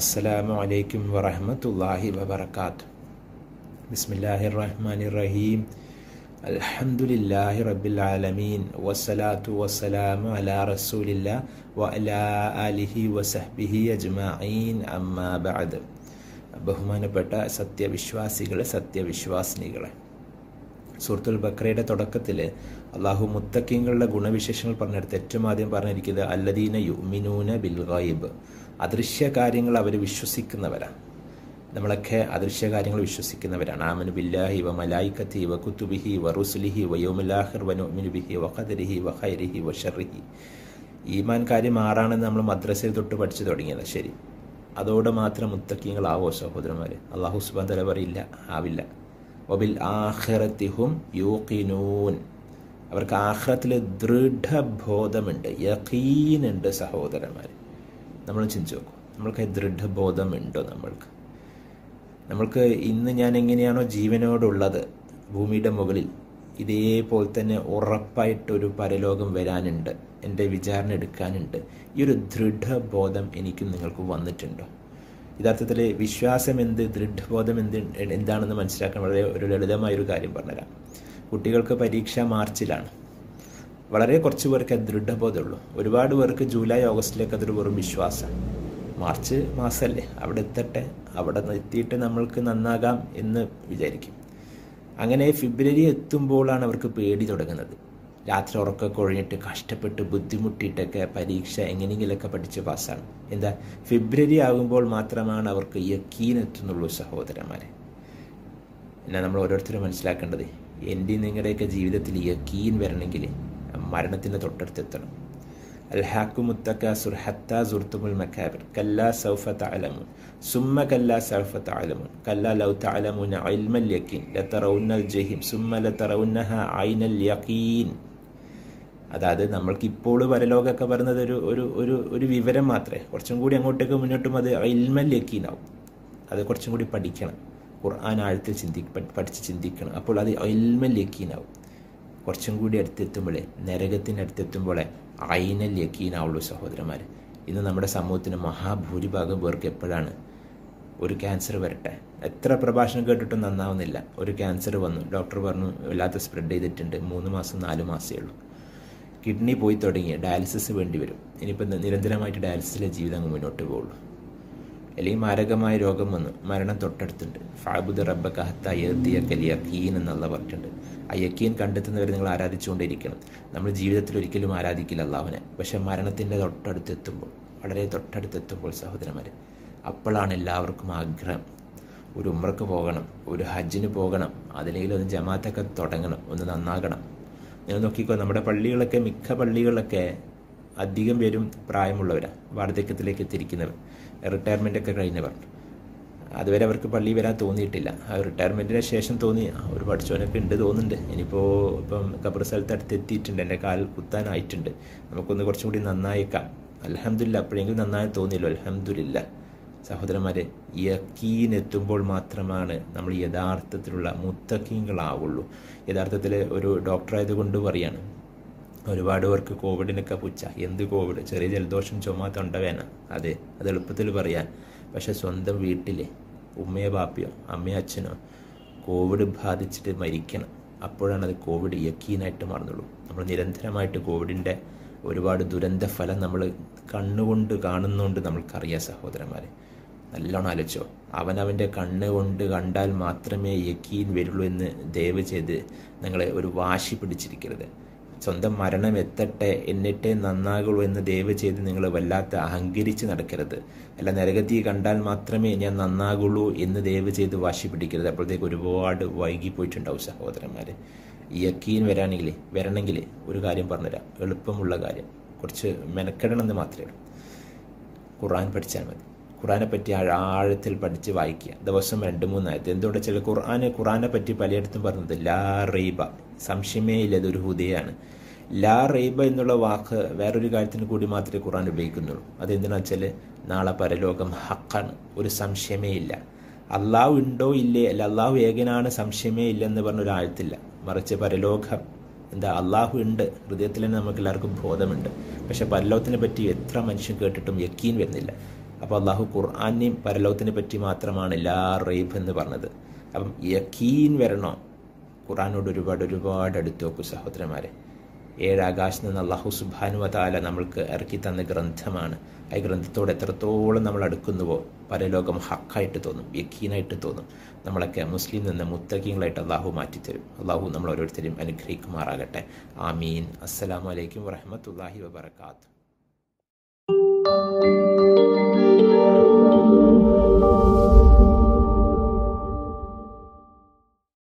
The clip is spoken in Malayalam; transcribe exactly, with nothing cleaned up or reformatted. अस्सलामुअलैकुम वरहमतुल्लाहि वबरकातुहु। बिस्मिल्लाहिर्रहमानिर्रहीम। अल्हम्दुलिल्लाहि रब्बिल आलमीन वस्सलातु वस्सलामु अला रसूलिल्लाह व अला आलिहि वसहबिहि अज्माईन अम्मा बअद। ബഹുമാനപ്പെട്ട സത്യവിശ്വാസികളെ, സത്യവിശ്വാസിനികളെ, സൂറത്തുൽ ബഖറയുടെ തുടക്കത്തിൽ അള്ളാഹു മുത്തഖീങ്ങളുടെ ഗുണവിശേഷങ്ങൾ പറഞ്ഞെടുത്ത് ഏറ്റവും ആദ്യം പറഞ്ഞിരിക്കുന്നത് അല്ലദീന യുഅ്മിനൂന ബിൽ ഗൈബ്, അദൃശ്യ കാര്യങ്ങൾ അവർ വിശ്വസിക്കുന്നവരാണ്. നമ്മളൊക്കെ അദൃശ്യ കാര്യങ്ങൾ വിശ്വസിക്കുന്നവരാണ്. ആമനു ബില്ലാഹി വ മലായികതി വ കുതുബിഹി വ റുസുലിഹി വ യൗമിൽ ആഖിർ വ നുഅ്മിനു ബിഹി വ ഖദരിഹി വ ഖൈരിഹി വ ശർരിഹി. ഈമാൻ കാര്യം ആറാണെന്ന് നമ്മൾ മദ്രസയിൽ തൊട്ട് പഠിച്ചു തുടങ്ങിയതാണ്. ശരി, അതോടെ മാത്രം മുത്തഖീങ്ങളാവോ സഹോദരന്മാരെ? അള്ളാഹു സുബ്ഹാനഹു വ തആല പറയില്ല, ആവില്ല. വബിൽ ആഖിറതി ഹും യൂഖിനൂൻ, അവർക്ക് ആഖിറത്തിൽ ദൃഢബോധമുണ്ട്, യഖീനുണ്ട്. സഹോദരന്മാർ, നമ്മൾ ചിന്തിച്ചു നോക്കും, നമ്മൾക്ക് ദൃഢബോധമുണ്ടോ? നമ്മൾക്ക് നമ്മൾക്ക് ഇന്ന് ഞാൻ എങ്ങനെയാണോ ജീവനോടുള്ളത് ഭൂമിയുടെ മുകളിൽ, ഇതേപോലെ തന്നെ ഉറപ്പായിട്ടൊരു പരലോകം വരാനുണ്ട്, എൻ്റെ വിചാരണ എടുക്കാനുണ്ട്. ഈ ഒരു ദൃഢബോധം എനിക്കും നിങ്ങൾക്കും വന്നിട്ടുണ്ടോ? യഥാർത്ഥത്തിൽ വിശ്വാസം എന്ത്, ദൃഢബോധം എന്ത് എന്താണെന്ന് മനസ്സിലാക്കാൻ വളരെ ഒരു ലളിതമായൊരു കാര്യം പറഞ്ഞുതരാം. കുട്ടികൾക്ക് പരീക്ഷ മാർച്ചിലാണ്. വളരെ കുറച്ച് പേർക്ക് അത് ദൃഢബോധമുള്ളൂ. ഒരുപാട് പേർക്ക് ജൂലൈ ഓഗസ്റ്റിലേക്ക് അതൊരു വെറും വിശ്വാസമാണ്. മാർച്ച് മാസമല്ലേ, അവിടെ എത്തട്ടെ, അവിടെ എത്തിയിട്ട് നമ്മൾക്ക് നന്നാകാം എന്ന് വിചാരിക്കും. അങ്ങനെ ഫെബ്രുവരി എത്തുമ്പോഴാണ് അവർക്ക് പേടി തുടങ്ങുന്നത്. രാത്രി ഉറക്കമൊക്കെ ഒഴിഞ്ഞിട്ട് കഷ്ടപ്പെട്ട് ബുദ്ധിമുട്ടിയിട്ടൊക്കെ പരീക്ഷ എങ്ങനെയെങ്കിലൊക്കെ പഠിച്ച് പാസ്സാണ്. എന്താ, ഫെബ്രുവരി ആകുമ്പോൾ മാത്രമാണ് അവർക്ക് യക്കീൻ എത്തുന്നുള്ളൂ. സഹോദരന്മാരെ, എന്നാൽ നമ്മൾ ഓരോരുത്തരും മനസ്സിലാക്കേണ്ടത്, എൻ്റെ നിങ്ങളുടെയൊക്കെ ജീവിതത്തിൽ യക്കീൻ വരണമെങ്കിൽ മരണത്തിൻ്റെ തൊട്ടടുത്തെത്തണം. അൽഹാഖുമുത്തഖാസുർ ഹത്താ സുർത്തുമുൽ മക്കാബിർ കല്ലാ സൗഫ തഅലമുൻ സുമ്മ കല്ലാ സൗഫ തഅലമുൻ കല്ലാ ലൗ തഅലമുന ഇൽമൽ യഖീൻ ലതറൗന്നൽ ജഹീം സുമ്മ ലതറൗന്നഹാ ഐനൽ യഖീൻ. അതായത് നമ്മൾക്കിപ്പോൾ പരലോകമൊക്കെ പറയുന്നത് ഒരു ഒരു ഒരു വിവരം മാത്രമേ. കുറച്ചും കൂടി അങ്ങോട്ടേക്ക് മുന്നോട്ടും അത് ഇൽമൽ യഖീനാവും. അത് കുറച്ചും കൂടി പഠിക്കണം, ഖുർആൻ ആഴത്തിൽ ചിന്തി പഠിച്ച് ചിന്തിക്കണം. അപ്പോൾ അത് ഇൽമൽ യഖീനാവും. കുറച്ചും കൂടി അടുത്തെത്തുമ്പോഴേ, നരകത്തിൻ്റെ അടുത്തെത്തുമ്പോഴേ ഐനൽ യക്കീനാവുള്ളൂ. സഹോദരന്മാർ, ഇന്ന് നമ്മുടെ സമൂഹത്തിന് മഹാഭൂരിഭാഗം പേർക്ക് എപ്പോഴാണ്? ഒരു ക്യാൻസർ വരട്ടെ, എത്ര പ്രഭാഷണം കേട്ടിട്ടും നന്നാവുന്നില്ല. ഒരു ക്യാൻസർ വന്നു, ഡോക്ടർ പറഞ്ഞു വല്ലാത്ത സ്പ്രെഡ് ചെയ്തിട്ടുണ്ട്, മൂന്ന് മാസം നാല് മാസമേ ഉള്ളൂ. കിഡ്നി പോയി തുടങ്ങി, ഡയാലിസിസ് വേണ്ടി വരും. ഇനിയിപ്പോൾ നിരന്തരമായിട്ട് ഡയാലിസിസിലെ ജീവിതം അങ്ങ് മുന്നോട്ട് പോകുള്ളൂ. അല്ലെങ്കിൽ മാരകമായ രോഗം വന്നു, മരണം തൊട്ടടുത്തുണ്ട്. ഫഅബ്ദു റബ്ബക ഹത്താ യഅതിയക്കൽ യഖീൻ എന്നുള്ള പറഞ്ഞിട്ടുണ്ട്. ആ യഖീൻ കണ്ടെത്തുന്നവരെ നിങ്ങൾ ആരാധിച്ചുകൊണ്ടിരിക്കണം. നമ്മൾ ജീവിതത്തിൽ ഒരിക്കലും ആരാധിക്കില്ല അള്ളാഹുവിനെ, പക്ഷേ മരണത്തിൻ്റെ തൊട്ടടുത്തെത്തുമ്പോൾ, വളരെ തൊട്ടടുത്തെത്തുമ്പോൾ സഹോദരന്മാർ, അപ്പോഴാണ് എല്ലാവർക്കും ആഗ്രഹം, ഒരു ഉംറക്ക് പോകണം, ഒരു ഹജ്ജിന് പോകണം, അതിലെങ്കിലും ഒന്ന് ജമാഅത്തൊക്കെ തുടങ്ങണം, ഒന്ന് നന്നാകണം. നിങ്ങൾ നോക്കിക്കോ, നമ്മുടെ പള്ളികളൊക്കെ, മിക്ക പള്ളികളൊക്കെ അധികം പേരും പ്രായമുള്ളവരാണ്, വാർദ്ധക്യത്തിലേക്ക് എത്തിയിരിക്കുന്നവർ, റിട്ടയർമെൻറ്റൊക്കെ കഴിഞ്ഞവർ. അതുവരെ അവർക്ക് പള്ളി വരാൻ തോന്നിയിട്ടില്ല. ആ റിട്ടയർമെൻറ്റിന് ശേഷം തോന്നി, ഒരു പഠിച്ചവനൊക്കെ ഉണ്ട് തോന്നുന്നുണ്ട്, ഇനിയിപ്പോൾ ഇപ്പം ഖബർ സ്ഥലത്ത് അടുത്തെത്തിയിട്ടുണ്ട്, എൻ്റെ കാൽ കുത്താനായിട്ടുണ്ട്, നമുക്കൊന്ന് കുറച്ചും കൂടി നന്നായേക്കാം, അൽഹംദുലില്ലാ, അപ്പോഴെങ്കിലും നന്നായി തോന്നിയല്ലോ, അൽഹംദുലില്ലാ. സഹോദരന്മാരെ, യഖീൻ എത്തുമ്പോൾ മാത്രമാണ് നമ്മൾ യഥാർത്ഥത്തിലുള്ള മുത്തഖീങ്ങളാവുള്ളൂ. യഥാർത്ഥത്തിൽ ഒരു ഡോക്ടറായത് കൊണ്ട് പറയാണ്, ഒരുപാട് പേർക്ക് കോവിഡിനൊക്കെ പുച്ഛ, എന്ത് കോവിഡ്, ചെറിയ ജലദോഷം, ചുമ, തൊണ്ടവേന, അതെ അത് എളുപ്പത്തിൽ പറയാൻ. പക്ഷെ സ്വന്തം വീട്ടിലെ ഉമ്മയോ ബാപ്പയോ അമ്മയോ അച്ഛനോ കോവിഡ് ബാധിച്ചിട്ട് മരിക്കണം, അപ്പോഴാണ് അത് കോവിഡ് യക്കീനായിട്ട് മാറുന്നുള്ളൂ. നമ്മൾ നിരന്തരമായിട്ട് കോവിഡിൻ്റെ ഒരുപാട് ദുരന്ത ഫലം നമ്മൾ കണ്ണുകൊണ്ട് കാണുന്നുകൊണ്ട് നമ്മൾക്കറിയാം. സഹോദരന്മാരെ, നല്ലോണം ആലോചിച്ചോ, അവനവൻ്റെ കണ്ണ് കൊണ്ട് കണ്ടാൽ മാത്രമേ യക്കീൻ വരുള്ളൂ എന്ന് ദയവ് ചെയ്ത് നിങ്ങൾ ഒരു വാശി പിടിച്ചിരിക്കരുത്. സ്വന്തം മരണം എത്തട്ടെ, എന്നിട്ടേ നന്നാകുള്ളൂ എന്ന് ദയവ് ചെയ്ത് നിങ്ങൾ വല്ലാത്ത അഹങ്കരിച്ച് നടക്കരുത്. അല്ല, നരകത്തിൽ കണ്ടാൽ മാത്രമേ ഞാൻ നന്നാകുള്ളൂ എന്ന് ദയവ് ചെയ്ത് വാശി പിടിക്കരുത്. അപ്പോഴത്തേക്ക് ഒരുപാട് വൈകിപ്പോയിട്ടുണ്ടാവും സഹോദരന്മാർ. യക്കീൻ വരാണെങ്കിൽ വരണമെങ്കിൽ ഒരു കാര്യം പറഞ്ഞുതരാം, എളുപ്പമുള്ള കാര്യം, കുറച്ച് മെനക്കെടണമെന്ന് മാത്രമേ ഉള്ളൂ. ഖുർആൻ പഠിച്ചാൽ മതി. ഖുർആനെ പറ്റി ആഴത്തിൽ പഠിച്ച് വായിക്കുക, ദിവസം രണ്ട് മൂന്നായത്. എന്തുകൊണ്ട് ചില ഖുർആന് ഖുർആനെ പറ്റി പലയിടത്തും പറഞ്ഞത് ലാ റൈബ, സംശയമേ ഇല്ലത് ഒരു ഹുദയാണ്. ലാ റൈബ എന്നുള്ള വാക്ക് വേറൊരു കാര്യത്തിന് കൂടി മാത്രമേ ഖുർആൻ ഉപയോഗിക്കുന്നുള്ളൂ. അതെന്തിനാ വെച്ചാൽ നാളെ പരലോകം ഹക്കാണ്, ഒരു സംശയമേ ഇല്ല. അള്ളാഹു ഉണ്ടോ ഇല്ലേ, അല്ല അള്ളാഹു ഏകനാണ്, സംശയമേ ഇല്ലെന്ന് പറഞ്ഞൊരു ആഴത്തില്ല. മറിച്ച് പരലോകം എന്താ, അള്ളാഹു ഉണ്ട്, ഹൃദയത്തിൽ തന്നെ നമുക്ക് എല്ലാവർക്കും ബോധമുണ്ട്. പക്ഷെ പരലോകത്തിനെ പറ്റി എത്ര മനുഷ്യൻ കേട്ടിട്ടും യക്കീൻ വരുന്നില്ല. അപ്പോൾ അള്ളാഹു ഖുർആാനെയും പരലോകത്തിനെ പറ്റി മാത്രമാണ് ലാ റൈബ് എന്ന് പറഞ്ഞത്. അപ്പം യഖീൻ വരണോ? ഖുർആാനോട് ഒരുപാട് ഒരുപാട് അടുത്ത് നോക്കൂ സഹോദരന്മാരെ. ഏഴാകാശം നിന്ന് അള്ളാഹു സുബ്ഹാനഹു വ തആല നമ്മൾക്ക് ഇറക്കി തന്ന ഗ്രന്ഥമാണ്. ആ ഗ്രന്ഥത്തോട് എത്രത്തോളം നമ്മൾ അടുക്കുന്നുവോ പരലോകം ഹക്കായിട്ട് തോന്നും, യഖീനായിട്ട് തോന്നും. നമ്മളൊക്കെ മുസ്ലിം നിന്ന് മുത്തഖീങ്ങളായിട്ട് അള്ളാഹു മാറ്റിത്തരും. അള്ളാഹു നമ്മൾ ഓരോരുത്തരെയും അനുഗ്രഹിക്കുമാറാകട്ടെ. ആമീൻ. അസ്സലാമു അലൈക്കും വറഹ്മത്തുള്ളാഹി വബറകാതുഹു.